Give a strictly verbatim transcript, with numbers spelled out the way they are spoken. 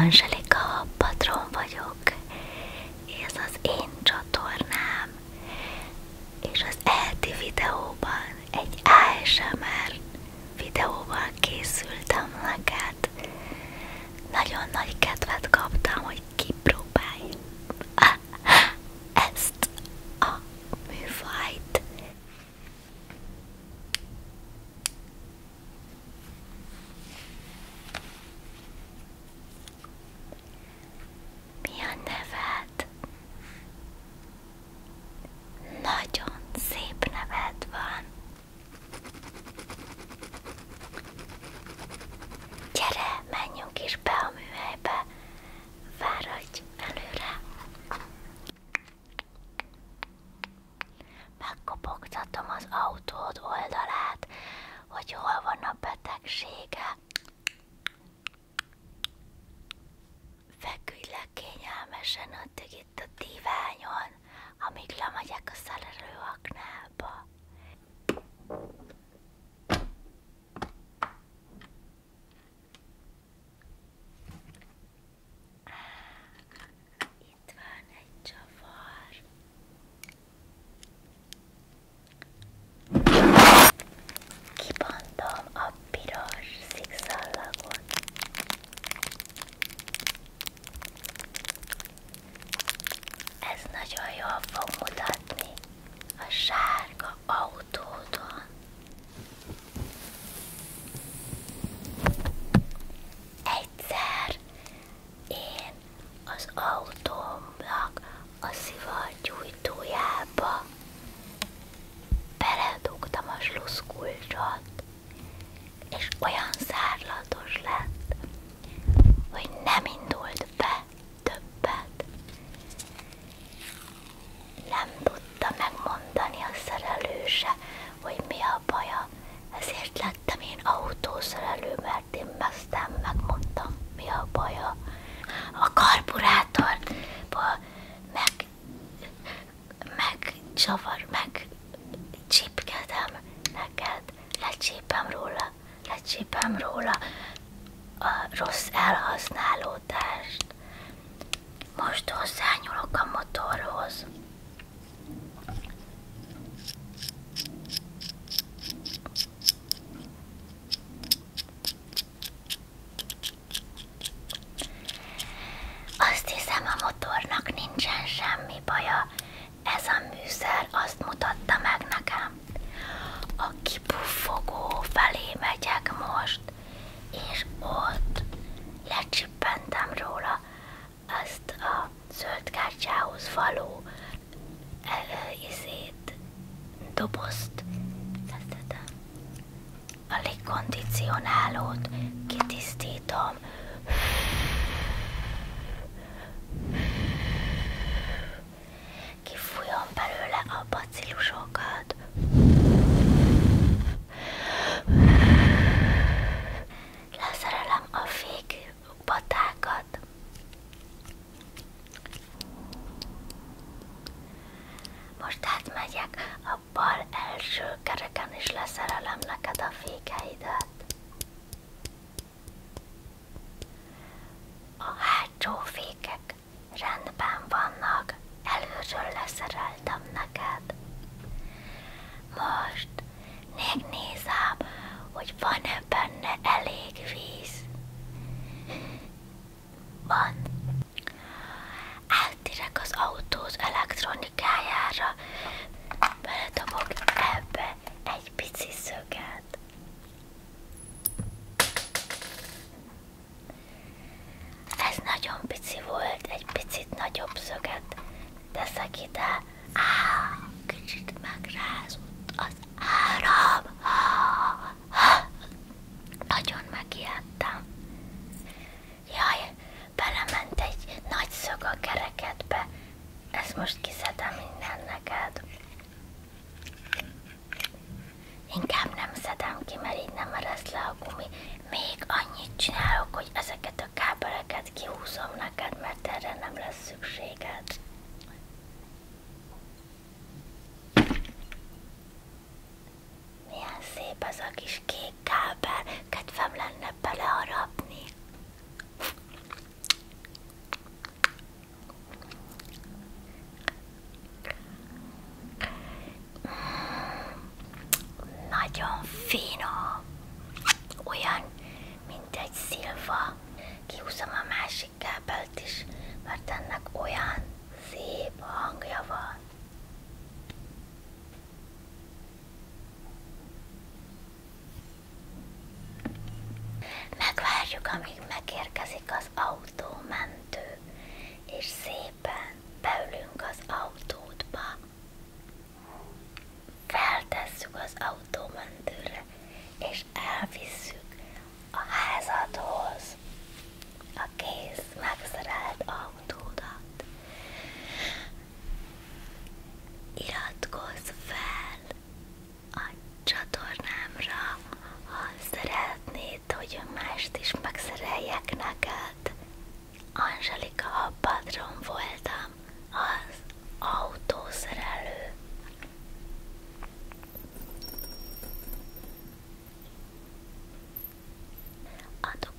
Anzselika Habpatron vagyok, ez az én csatornám, és az e heti videóban, egy á es em er videóval készültem neked. Nagyon nagy kedvet kaptam, hogy kipróbálj ezt a műfajt. Megkopogtatom az autód oldalát, hogy hol van a betegsége. Feküdj le kényelmesen addig itt a diványon, amíg lemegyek a szerelőaknába. Nagyon jól fog mutatni a sárga autódon. Egyszer én az autómnak a szivargyújtójába beledugtam a sluszkulcsot, és olyan zárlatos lett, hogy nem indult be. Nem tudta megmondani a szerelő se, hogy mi a baja, ezért lettem én autószerelő, mert én aztán megmondtam, mi a baja. A karburátorból meg, meg csavar, meg csípkedem neked, lecsípem róla, lecsípem róla a rossz elhasználódást. Most hozzányúlok a motorhoz. Nincsen semmi baja, ez a műszer azt mutatta meg nekem. A kipuffogó felé megyek most, és ott lecsippentem róla azt a zöldkártyához való izét, dobozt, a légkondicionálót kitisztítom. Belőle a bacillusokat. Leszerelem a fékpatákat. Most átmegyek a bal első kereken, és leszerelem neked a fékeidet. A hátsó fékek rendben vannak. Előről leszereltem neked. Most megnézem, hogy van-e benne elég víz. Van. Átérek az autóz elektronikájára. Beledobok ebbe egy pici szöget. Ez nagyon pici volt, egy picit nagyobb szöget teszek ide. Á, kicsit megrázott az áram. Á, á, nagyon megijedtem. Jaj, belement egy nagy szög a kerekedbe. Ezt most kiszedem innen neked. Inkább nem szedem ki, mert így nem eresz le a gumi. Még annyit csinálok, hogy ezeket a kábeleket kihúzom neked, mert erre nem lesz szükséged. Milyen szép ez a kis kék kábel, kedvem lenne beleharapni. Anzselika Habpatron voltam, az autószerelő. A